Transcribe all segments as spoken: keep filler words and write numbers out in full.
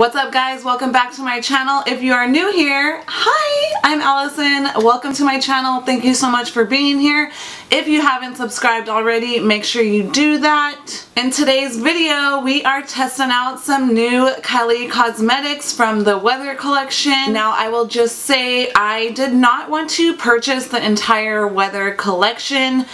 What's up guys, welcome back to my channel. If you are new here, hi, I'm Allison. Welcome to my channel. Thank you so much for being here. If you haven't subscribed already, make sure you do that. In today's video, we are testing out some new Kylie Cosmetics from the Weather Collection. Now, I will just say I did not want to purchase the entire Weather Collection,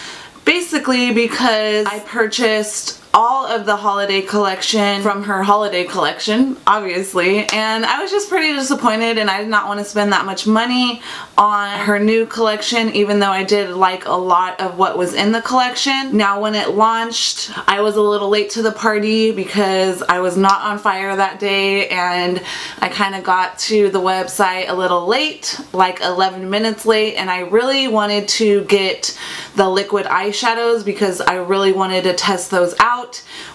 basically because I purchased all of the holiday collection from her holiday collection, obviously, and I was just pretty disappointed and I did not want to spend that much money on her new collection, even though I did like a lot of what was in the collection. Now when it launched, I was a little late to the party because I was not on fire that day and I kind of got to the website a little late, like eleven minutes late, and I really wanted to get the liquid eyeshadows because I really wanted to test those out.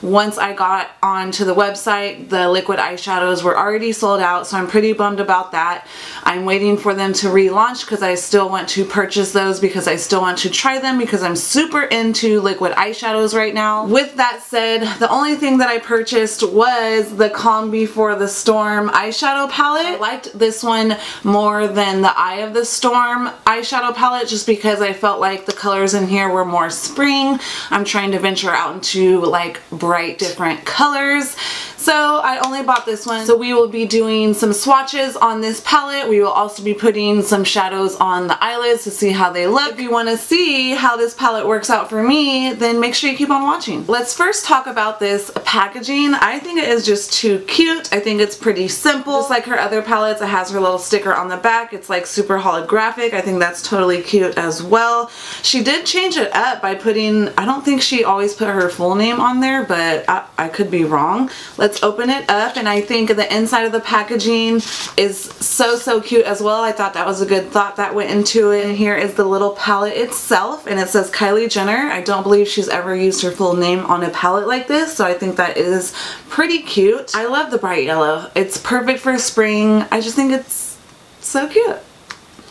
Once I got onto the website, the liquid eyeshadows were already sold out, so I'm pretty bummed about that. I'm waiting for them to relaunch because I still want to purchase those because I still want to try them because I'm super into liquid eyeshadows right now. With that said, the only thing that I purchased was the Calm Before the Storm eyeshadow palette. I liked this one more than the Eye of the Storm eyeshadow palette just because I felt like the colors in here were more spring. I'm trying to venture out into like bright different colors. So I only bought this one. So we will be doing some swatches on this palette. We will also be putting some shadows on the eyelids to see how they look. If you want to see how this palette works out for me, then make sure you keep on watching. Let's first talk about this packaging. I think it is just too cute. I think it's pretty simple. Just like her other palettes, it has her little sticker on the back. It's like super holographic. I think that's totally cute as well. She did change it up by putting, I don't think she always put her full name on there, but I, I could be wrong. Let's Let's open it up, and I think the inside of the packaging is so so cute as well. I thought that was a good thought that went into it. And here is the little palette itself, and it says Kylie Jenner. I don't believe she's ever used her full name on a palette like this, so I think that is pretty cute. I love the bright yellow. It's perfect for spring. I just think it's so cute.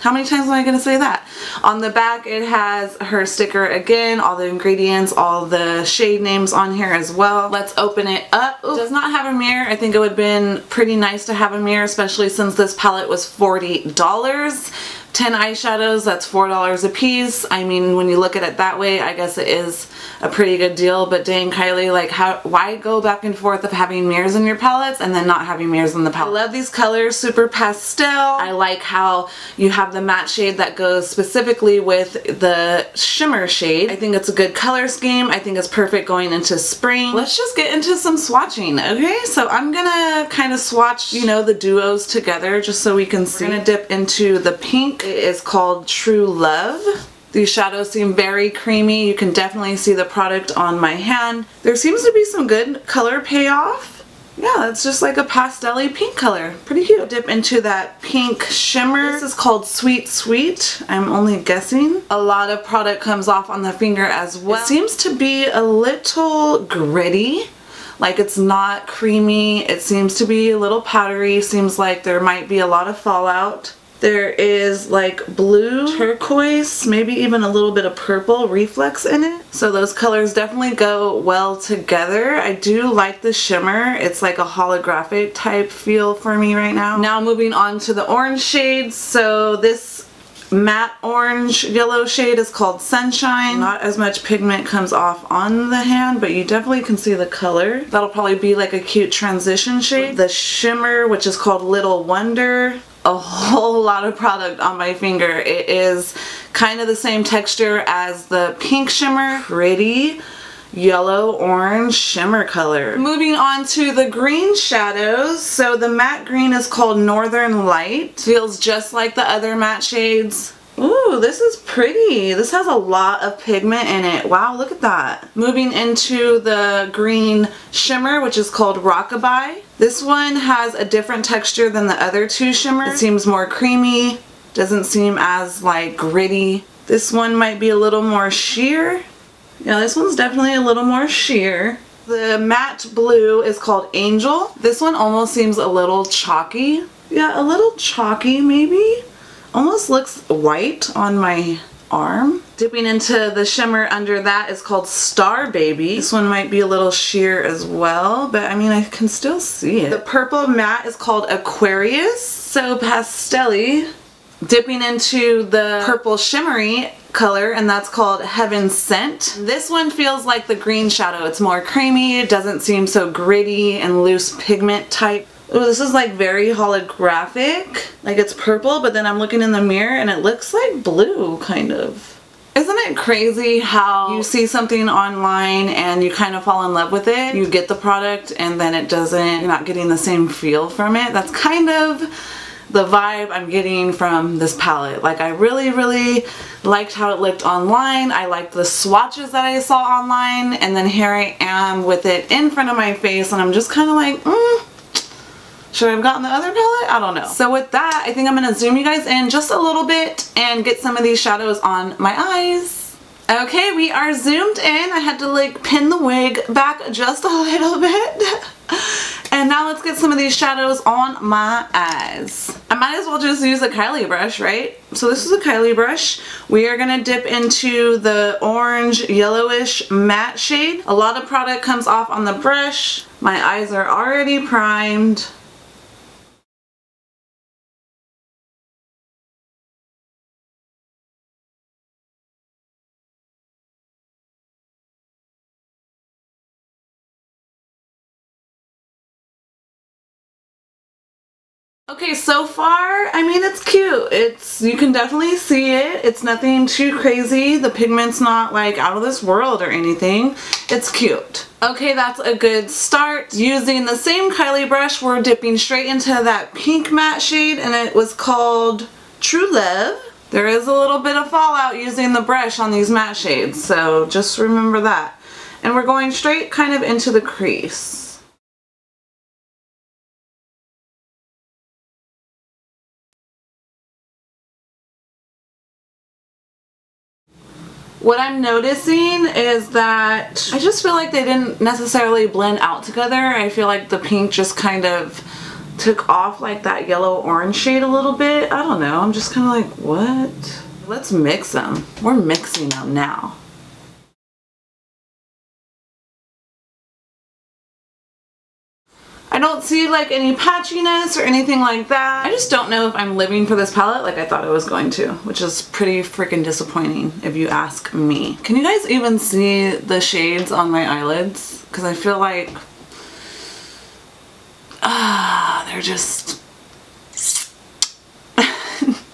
How many times am I going to say that? On the back it has her sticker again, all the ingredients, all the shade names on here as well. Let's open it up. Ooh, does not have a mirror. I think it would have been pretty nice to have a mirror, especially since this palette was forty dollars. ten eyeshadows, that's four dollars a piece. I mean, when you look at it that way, I guess it is a pretty good deal, but dang Kylie, like how, why go back and forth of having mirrors in your palettes and then not having mirrors in the palette? I love these colors, super pastel. I like how you have the matte shade that goes specifically with the shimmer shade. I think it's a good color scheme. I think it's perfect going into spring. Let's just get into some swatching, okay? So I'm gonna kind of swatch, you know, the duos together just so we can see. We're gonna dip into the pink. It is called True Love. These shadows seem very creamy. You can definitely see the product on my hand. There seems to be some good color payoff. Yeah, it's just like a pastel-y pink color. Pretty cute. Dip into that pink shimmer. This is called Sweet Sweet. I'm only guessing. A lot of product comes off on the finger as well. It seems to be a little gritty. Like it's not creamy. It seems to be a little powdery. Seems like there might be a lot of fallout. There is like blue, turquoise, maybe even a little bit of purple reflex in it. So those colors definitely go well together. I do like the shimmer. It's like a holographic type feel for me right now. Now moving on to the orange shades. So this matte orange yellow shade is called Sunshine. Not as much pigment comes off on the hand, but you definitely can see the color. That'll probably be like a cute transition shade. The shimmer, which is called Little Wonder. A whole lot of product on my finger. It is kind of the same texture as the pink shimmer. Pretty yellow orange shimmer color. Moving on to the green shadows. So the matte green is called Northern Light. Feels just like the other matte shades. Ooh, this is pretty. This has a lot of pigment in it. Wow, look at that. Moving into the green shimmer, which is called Rockabye. This one has a different texture than the other two shimmers. It seems more creamy, doesn't seem as like gritty. This one might be a little more sheer. Yeah, this one's definitely a little more sheer. The matte blue is called Angel. This one almost seems a little chalky. Yeah, a little chalky maybe. Almost looks white on my arm. Dipping into the shimmer under that is called Star Baby. This one might be a little sheer as well, but I mean, I can still see it. The purple matte is called Aquarius, so pastel-y. Dipping into the purple shimmery color, and that's called Heaven Sent. This one feels like the green shadow. It's more creamy, it doesn't seem so gritty and loose pigment type. Oh, this is like very holographic. Like it's purple, but then I'm looking in the mirror and it looks like blue, kind of. Isn't it crazy how you see something online and you kind of fall in love with it? You get the product and then it doesn't, you're not getting the same feel from it. That's kind of the vibe I'm getting from this palette. Like I really, really liked how it looked online. I liked the swatches that I saw online, and then here I am with it in front of my face and I'm just kind of like, mm, should I have gotten the other palette? I don't know. So with that, I think I'm gonna zoom you guys in just a little bit and get some of these shadows on my eyes. Okay, we are zoomed in. I had to like pin the wig back just a little bit. And now let's get some of these shadows on my eyes. I might as well just use a Kylie brush, right? So this is a Kylie brush. We are gonna dip into the orange yellowish matte shade. A lot of product comes off on the brush. My eyes are already primed. Okay, so far, I mean, it's cute. It's, you can definitely see it. It's nothing too crazy. The pigment's not like out of this world or anything. It's cute. Okay, that's a good start. Using the same Kylie brush, we're dipping straight into that pink matte shade, and it was called True Love. There is a little bit of fallout using the brush on these matte shades, so just remember that. And we're going straight kind of into the crease. What I'm noticing is that I just feel like they didn't necessarily blend out together. I feel like the pink just kind of took off like that yellow orange shade a little bit. I don't know. I'm just kind of like, what? Let's mix them. We're mixing them now. I don't see like any patchiness or anything like that. I just don't know if I'm living for this palette like I thought I was going to, which is pretty freaking disappointing if you ask me. Can you guys even see the shades on my eyelids? Because I feel like, ah, uh, they're just,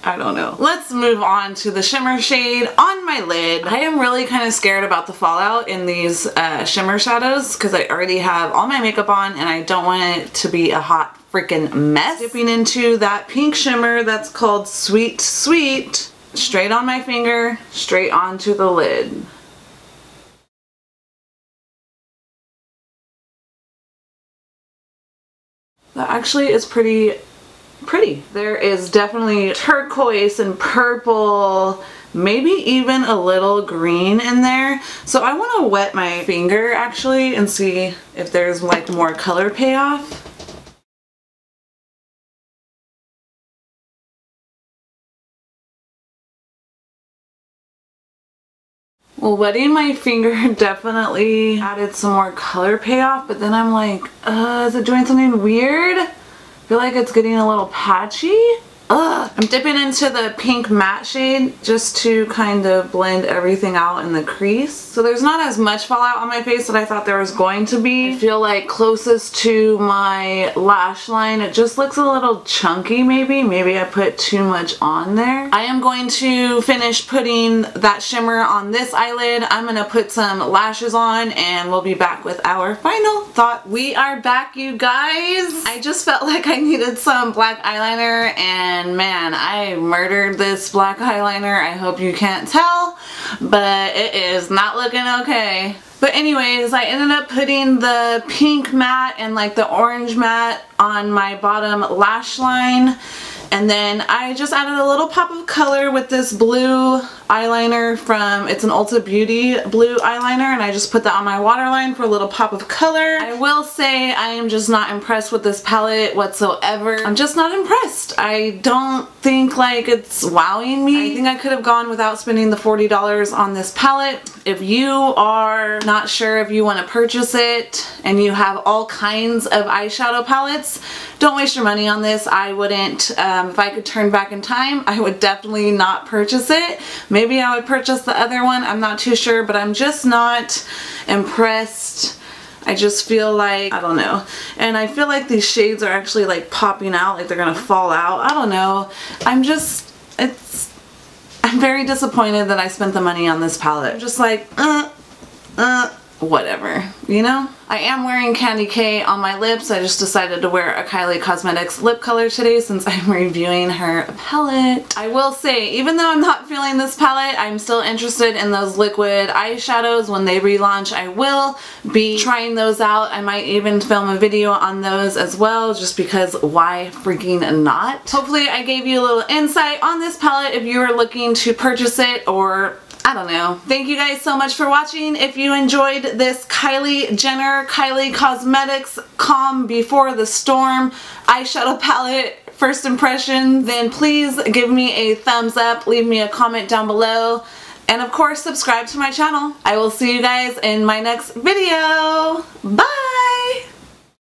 I don't know. Let's move on to the shimmer shade on my lid. I am really kind of scared about the fallout in these uh, shimmer shadows because I already have all my makeup on and I don't want it to be a hot freaking mess. Dipping into that pink shimmer that's called Sweet Sweet, straight on my finger, straight onto the lid. That actually is pretty pretty. There is definitely turquoise and purple, maybe even a little green in there. So I want to wet my finger actually and see if there's like more color payoff. Well, wetting my finger definitely added some more color payoff, but then I'm like, uh, is it doing something weird? I feel like it's getting a little patchy. Ugh. I'm dipping into the pink matte shade just to kind of blend everything out in the crease. So there's not as much fallout on my face that I thought there was going to be. I feel like closest to my lash line, it just looks a little chunky maybe. Maybe I put too much on there. I am going to finish putting that shimmer on this eyelid. I'm gonna put some lashes on and we'll be back with our final thought. We are back, you guys. I just felt like I needed some black eyeliner, and And man, I murdered this black eyeliner. I hope you can't tell, but it is not looking okay. But anyways, I ended up putting the pink matte and like the orange matte on my bottom lash line. And then I just added a little pop of color with this blue eyeliner from, it's an Ulta Beauty blue eyeliner, and I just put that on my waterline for a little pop of color. I will say I am just not impressed with this palette whatsoever. I'm just not impressed. I don't think like it's wowing me. I think I could have gone without spending the forty dollars on this palette. If you are not sure if you want to purchase it and you have all kinds of eyeshadow palettes, don't waste your money on this. I wouldn't. Um, if I could turn back in time, I would definitely not purchase it. Maybe I would purchase the other one. I'm not too sure, but I'm just not impressed. I just feel like, I don't know. And I feel like these shades are actually like popping out, like they're gonna fall out. I don't know. I'm just, it's, I'm very disappointed that I spent the money on this palette. I'm just like, uh, uh, whatever, you know? I am wearing Candy K on my lips. I just decided to wear a Kylie Cosmetics lip color today since I'm reviewing her palette. I will say, even though I'm not feeling this palette, I'm still interested in those liquid eyeshadows. When they relaunch, I will be trying those out. I might even film a video on those as well, just because why freaking not? Hopefully I gave you a little insight on this palette if you are looking to purchase it, or I don't know. Thank you guys so much for watching. If you enjoyed this Kylie Jenner, Kylie Cosmetics, Calm Before the Storm eyeshadow palette first impression, then please give me a thumbs up, leave me a comment down below, and of course subscribe to my channel. I will see you guys in my next video. Bye!